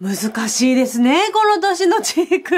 難しいですね、この年のチーク。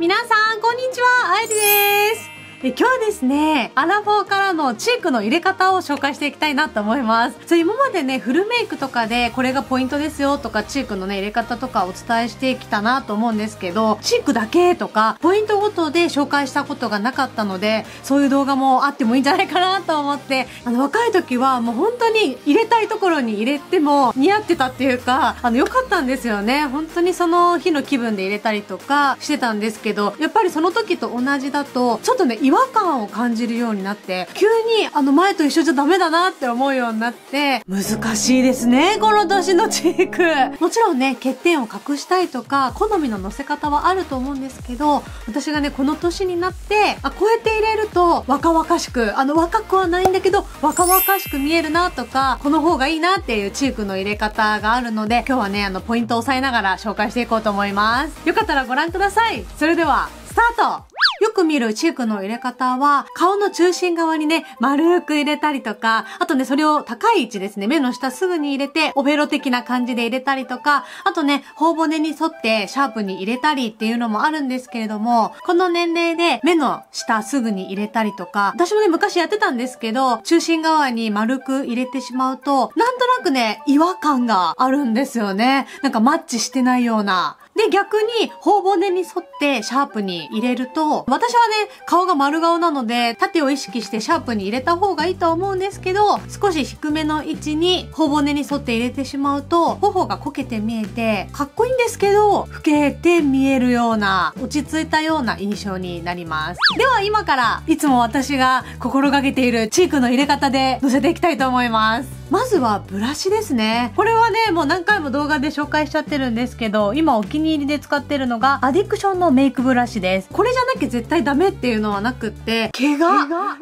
皆さん、こんにちは、あえりです。今日はですね、アラフォーからのチークの入れ方を紹介していきたいなと思います。今までね、フルメイクとかでこれがポイントですよとか、チークのね、入れ方とかお伝えしてきたなと思うんですけど、チークだけとか、ポイントごとで紹介したことがなかったので、そういう動画もあってもいいんじゃないかなと思って、若い時はもう本当に入れたいところに入れても似合ってたっていうか、良かったんですよね。本当にその日の気分で入れたりとかしてたんですけど、やっぱりその時と同じだと、ちょっとね、違和感を感じるようになって、急に前と一緒じゃダメだなって思うようになって、難しいですね、この年のチーク。もちろんね、欠点を隠したいとか、好みの乗せ方はあると思うんですけど、私がね、この年になって、こうやって入れると、若々しく、若くはないんだけど、若々しく見えるなとか、この方がいいなっていうチークの入れ方があるので、今日はね、ポイントを押さえながら紹介していこうと思います。よかったらご覧ください。それでは、スタート！よく見るチークの入れ方は、顔の中心側にね、丸く入れたりとか、あとね、それを高い位置ですね、目の下すぐに入れて、オペロ的な感じで入れたりとか、あとね、頬骨に沿ってシャープに入れたりっていうのもあるんですけれども、この年齢で目の下すぐに入れたりとか、私もね、昔やってたんですけど、中心側に丸く入れてしまうと、なんとなくね、違和感があるんですよね。なんかマッチしてないような。で、逆に、頬骨に沿ってシャープに入れると、私はね、顔が丸顔なので、縦を意識してシャープに入れた方がいいとは思うんですけど、少し低めの位置に頬骨に沿って入れてしまうと、頬がこけて見えて、かっこいいんですけど、老けて見えるような、落ち着いたような印象になります。では、今から、いつも私が心がけているチークの入れ方で乗せていきたいと思います。まずはブラシですね。これはね、もう何回も動画で紹介しちゃってるんですけど、今お気に入りで使ってるのが、アディクションのメイクブラシです。これじゃなきゃ絶対ダメっていうのはなくって、毛が柔らか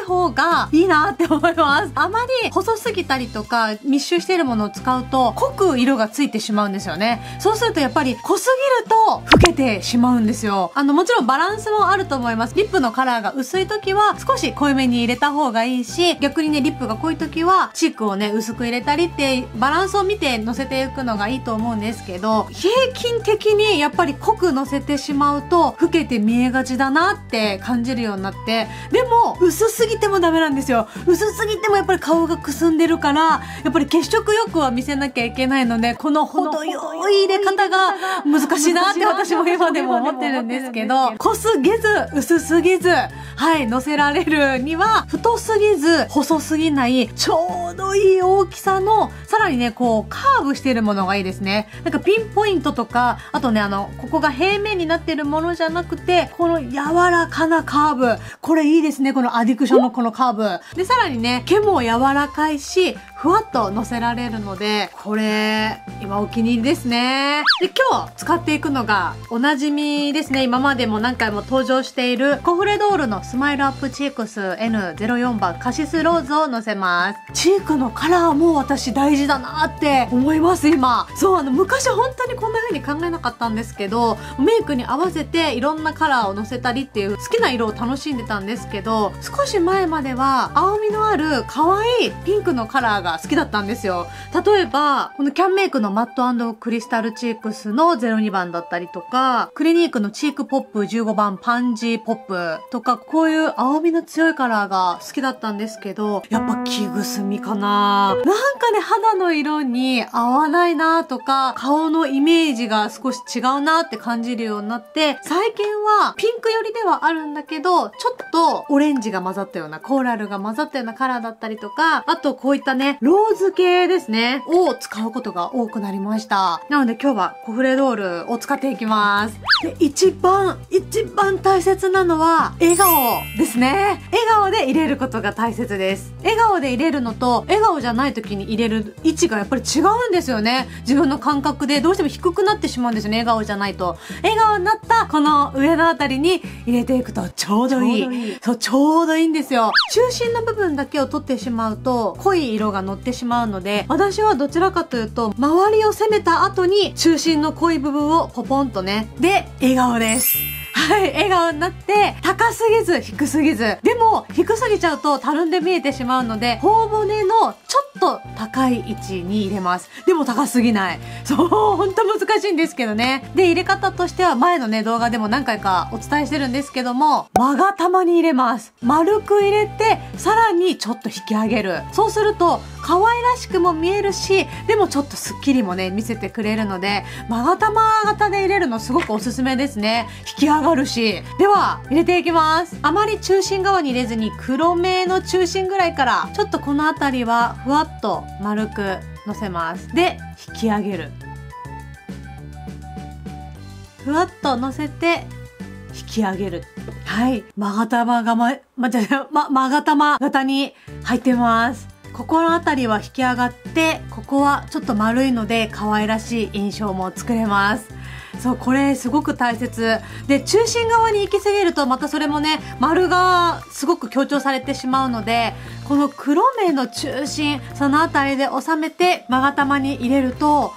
い方がいいなって思います。あまり細すぎたりとか、密集してるものを使うと、濃く色がついてしまうんですよね。そうするとやっぱり濃すぎると、老けてしまうんですよ。もちろんバランスもあると思います。リップのカラーが薄い時は、少し濃いめに入れた方がいいし、逆にね、リップが濃い時は、チークをね、薄く入れたりって、バランスを見て乗せていくのがいいと思うんですけど、平均的にやっぱり濃く乗せてしまうと、老けて見えがちだなって感じるようになって、でも、薄すぎてもダメなんですよ。薄すぎてもやっぱり顔がくすんでるから、やっぱり血色よくは見せなきゃいけないので、この程よい入れ方が難しいなって私も今でも思ってるんですけど、濃すぎず、薄すぎず、はい、乗せられるには、太すぎず、細すぎない、ちょうどいい大きさの、さらにね、こう、カーブしてるものがいいですね。なんかピンポイントとか、あとね、ここが平面になってるものじゃなくて、この柔らかなカーブ。これいいですね、このアディクションのこのカーブ。で、さらにね、毛も柔らかいし、ふわっと乗せられるので、これ、今お気に入りですね。で、今日使っていくのが、おなじみですね、今までも何回も登場している、コフレドールのスマイルアップチークス N04 番カシスローズを乗せます。チークのカラーも私大事だなって思います、今。そう、昔本当にこんな風に考えなかったんですけど、メイクに合わせていろんなカラーを乗せたりっていう好きな色を楽しんでたんですけど、少し前までは青みのある可愛いピンクのカラーが好きだったんですよ。例えば、このキャンメイクのマット&クリスタルチークスの02番だったりとか、クリニークのチークポップ15番パンジーポップとか、こういう青みの強いカラーが好きだったんですけど、やっぱ気ぐすみかな。なんかね、肌の色に合わないなとか、顔のイメージが少し違うなって感じるようになって、最近はピンク寄りではあるんだけど、ちょっとオレンジが混ざったような、コーラルが混ざったようなカラーだったりとか、あとこういったね、ローズ系ですね、を使うことが多くなりました。なので今日はコフレドールを使っていきます。で、一番大切なのは、笑顔ですね。笑顔で入れることが大切です。笑顔で入れるのと、笑顔じゃない時に入れる位置がやっぱり違うんですよね。自分の感覚でどうしても低くなってしまうんですよね、笑顔じゃないと。笑顔になったこの上のあたりに入れていくとちょうどいい。そう、ちょうどいいんですよ。中心の部分だけを取ってしまうと濃い色が乗ってしまうので、私はどちらかというと周りを攻めた後に中心の濃い部分をポポンとね、で、笑顔です。はい、笑顔になって、高すぎず、低すぎず。でも、低すぎちゃうとたるんで見えてしまうので、頬骨のちょっと高い位置に入れます。でも高すぎない。そう、ほんと難しいんですけどね。で、入れ方としては前のね、動画でも何回かお伝えしてるんですけども、まがたまに入れます。丸く入れて、さらにちょっと引き上げる。そうすると、可愛らしくも見えるし、でもちょっとスッキリもね、見せてくれるので、まがたま型で入れるのすごくおすすめですね。引き上がるし。では、入れていきます。あまり中心側に入れずに、黒目の中心ぐらいから、ちょっとこの辺りは、ふわっと丸くのせます。で、引き上げる。ふわっとのせて、引き上げる。はい。まがたまがまがたま型に入ってます。ここのあたりは引き上がって、ここはちょっと丸いので、可愛らしい印象も作れます。そう、これすごく大切。で、中心側に行き過ぎるとまたそれもね、丸がすごく強調されてしまうので、この黒目の中心、そのあたりで収めて、まがたまに入れると、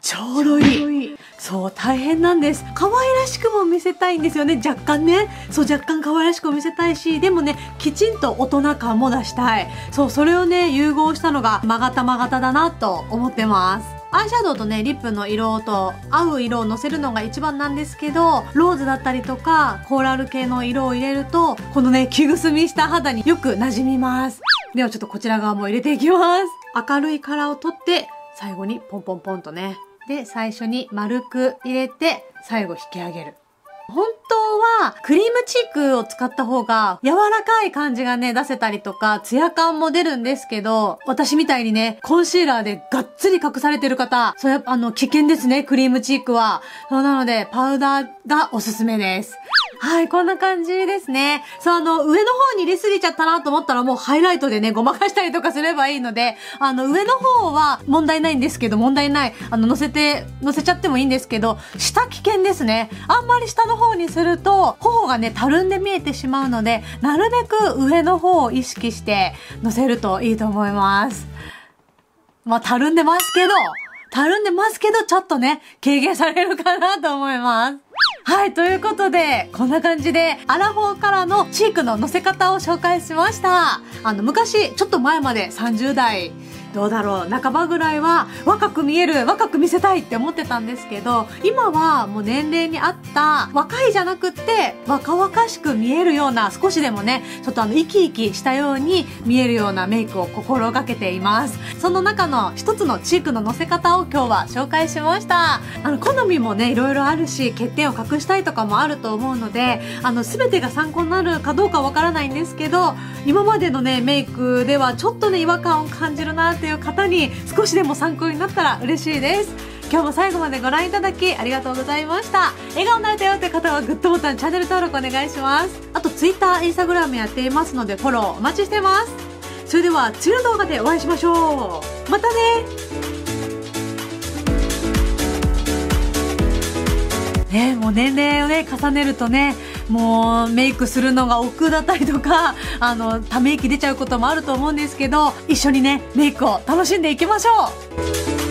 ちょうどいい。そう、大変なんです。可愛らしくも見せたいんですよね、若干ね。そう、若干可愛らしくも見せたいし、でもね、きちんと大人感も出したい。そう、それをね、融合したのが、まがたま型だなと思ってます。アイシャドウとね、リップの色と合う色をのせるのが一番なんですけど、ローズだったりとか、コーラル系の色を入れると、このね、着ぐすみした肌によく馴染みます。ではちょっとこちら側も入れていきます。明るいカラーを取って、最後にポンポンポンとね。で、最初に丸く入れて、最後引き上げる。本当はクリームチークを使った方が柔らかい感じがね出せたりとかツヤ感も出るんですけど、私みたいにねコンシーラーでがっつり隠されてる方、それ危険ですね、クリームチークは。そうなのでパウダーがおすすめです。はい、こんな感じですね。そう、上の方に入れすぎちゃったなと思ったらもうハイライトでねごまかしたりとかすればいいので、上の方は問題ないんですけど、問題ない乗せちゃってもいいんですけど、下危険ですね。あんまり下の方にすると頬がねたるんで見えてしまうので、なるべく上の方を意識してのせるといいと思います。まあたるんでますけどちょっとね軽減されるかなと思います。はい、ということで、こんな感じで、アラフォーからのチークの乗せ方を紹介しました。昔、ちょっと前まで30代、どうだろう、半ばぐらいは、若く見える、若く見せたいって思ってたんですけど、今はもう年齢に合った、若いじゃなくって、若々しく見えるような、少しでもね、ちょっと生き生きしたように見えるようなメイクを心がけています。その中の一つのチークの乗せ方を今日は紹介しました。好みもね、いろいろあるし、欠点を隠したいとかもあると思うので、全てが参考になるかどうかわからないんですけど、今までのね、メイクではちょっとね、違和感を感じるなっていう方に少しでも参考になったら嬉しいです。今日も最後までご覧いただきありがとうございました。笑顔になれたよって方はグッドボタン、チャンネル登録お願いします。あと Twitter、Instagram やっていますのでフォローお待ちしてます。それでは次の動画でお会いしましょう。またね。ね、もう年齢をね重ねるとね、もうメイクするのが億劫だったりとか、ため息出ちゃうこともあると思うんですけど、一緒にねメイクを楽しんでいきましょう。